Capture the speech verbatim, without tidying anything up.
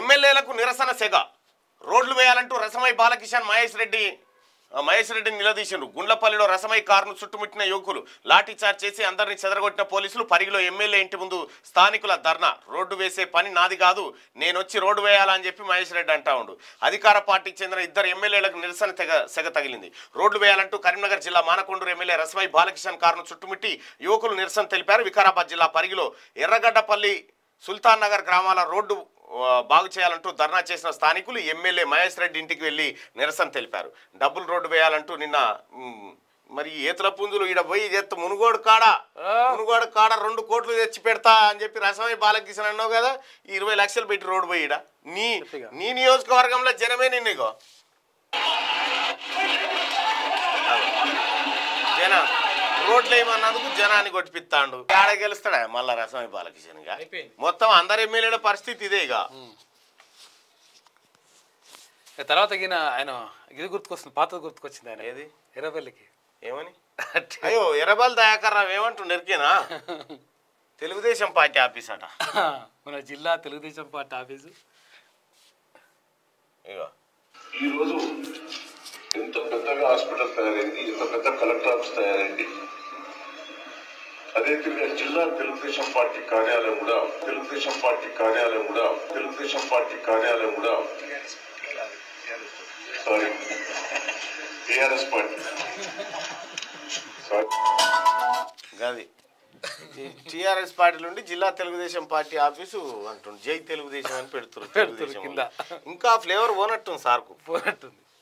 ఎమ్మెల్యేలకు నిరసన సెగ రోడ్లు వేయాలంటూ రసమై బాలకిషన్ మహేష్ రెడ్డి మహేష్ రెడ్డిని నిలదీసిండ్రు. గుండ్లపల్లిలో రసమై కారును చుట్టుముట్టిన యువకులు లాఠీచార్జ్ చేసి అందరినీ చెదరగొట్టిన పోలీసులు పరిగిలో ఎమ్మెల్యే ఇంటి ముందు స్థానికుల ధర్నా. రోడ్డు వేసే పని నాది కాదు, నేను వచ్చి రోడ్డు వేయాలని చెప్పి మహేష్ రెడ్డి అంటా ఉండు. అధికార పార్టీకి చెందిన ఇద్దరు ఎమ్మెల్యేలకు నిరసన తెగ సెగ తగిలింది. రోడ్లు వేయాలంటూ కరీంనగర్ జిల్లా మానకొండూరు ఎమ్మెల్యే రసమై బాలకిషన్ కారును చుట్టుముట్టి యువకులు నిరసన తెలిపారు. వికారాబాద్ జిల్లా పరిగిలో ఎర్రగడ్డపల్లి సుల్తాన్ నగర్ గ్రామాల రోడ్డు బాగు చేయాలంటూ ధర్నా చేసిన స్థానికులు ఎమ్మెల్యే మహేష్ రెడ్డి ఇంటికి వెళ్ళి నిరసన తెలిపారు. డబ్బులు రోడ్డు వేయాలంటూ నిన్న మరి ఏతుల పుంజులు ఈడ పోయి చేస్తా మునుగోడు కాడ మునుగోడు కాడ రెండు కోట్లు తెచ్చి పెడతా అని చెప్పి రసమై బాలకిషన్ అన్నావు కదా, ఈ ఇరవై లక్షలు పెట్టి రోడ్డు పోయి నీ నీ నియోజకవర్గంలో జనమే నిన్నగో జన రోడ్లు ఏమన్నందుకు జనాన్ని కొట్టిపిస్తాడు. ఆడ గెలుస్తాడా మళ్ళా రసమై బాలకిషన్ గా? మొత్తం అందరు ఎమ్మెల్యేల పరిస్థితి ఇదే. ఇక తర్వాత ఆయన ఇది గుర్తుకొస్తుంది, పాత గుర్తుకొచ్చింది. ఆయన ఏది ఎర్రబల్లికి ఏమని అయ్యో ఎర్రబల్లి దయాకర్రావు ఏమంటు నెరికేనా తెలుగుదేశం పార్టీ ఆఫీస్ అట, మన జిల్లా తెలుగుదేశం పార్టీ ఆఫీసు. ఈరోజు ఎంత పెద్దగా హాస్పిటల్ తయారైంది, ఎంత పెద్ద కలెక్టర్ ఆఫీస్ తయారైంది. అదే జిల్లా తెలుగుదేశం పార్టీ కార్యాలయం కూడా తెలుగుదేశం పార్టీ కార్యాలయం కూడా తెలుగుదేశం పార్టీ కార్యాలయం కూడా sorry TRS party sorry TRS party నుండి జిల్లా తెలుగుదేశం పార్టీ ఆఫీసు అంటుంది. జై తెలుగుదేశం అని పెడుతున్నారు. ఇంకా ఫ్లేవర్ పోనట్టుంది సార్కు పోనట్టుంది.